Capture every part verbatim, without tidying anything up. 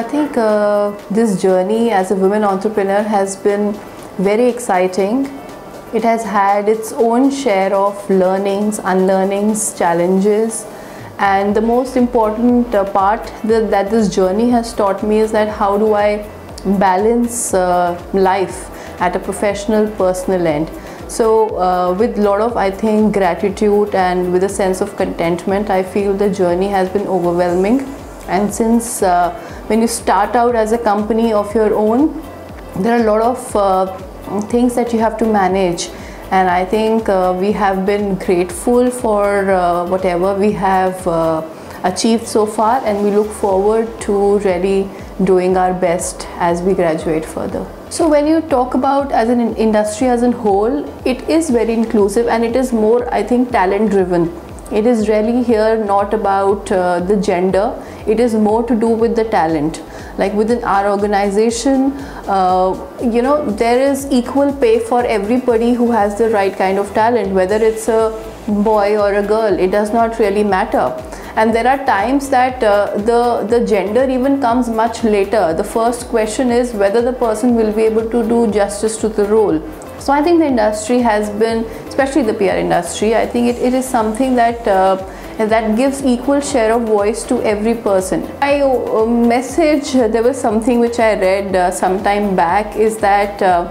I think uh, this journey as a women entrepreneur has been very exciting. It has had its own share of learnings, unlearnings, challenges, and the most important uh, part that, that this journey has taught me is that how do I balance uh, life at a professional, personal end. So uh, with a lot of, I think, gratitude and with a sense of contentment, I feel the journey has been overwhelming. And since uh, when you start out as a company of your own, there are a lot of uh, things that you have to manage, and I think uh, we have been grateful for uh, whatever we have uh, achieved so far, and we look forward to really doing our best as we graduate further. So when you talk about as an industry as a whole, it is very inclusive and it is more, I think, talent driven. It is really here not about uh, the gender, it is more to do with the talent. Like within our organization, uh, you know, there is equal pay for everybody who has the right kind of talent, whether it's a boy or a girl, it does not really matter. And there are times that uh, the, the gender even comes much later. The first question is whether the person will be able to do justice to the role. So I think the industry has been, especially the P R industry, I think it, it is something that uh, that gives equal share of voice to every person. My uh, message, there was something which I read uh, some time back, is that uh,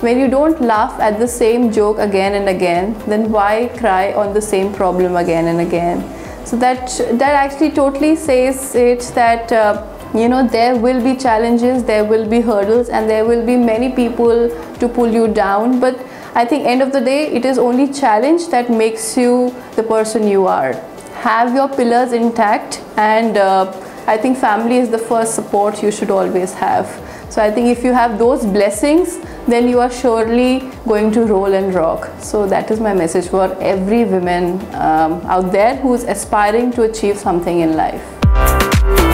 when you don't laugh at the same joke again and again, then why cry on the same problem again and again? So that, that actually totally says it, that uh, you know, there will be challenges, there will be hurdles, and there will be many people to pull you down, but I think end of the day, it is only challenge that makes you the person you are. Have your pillars intact, and uh, I think family is the first support you should always have. So I think if you have those blessings, then you are surely going to roll and rock. So that is my message for every woman um, out there who is aspiring to achieve something in life.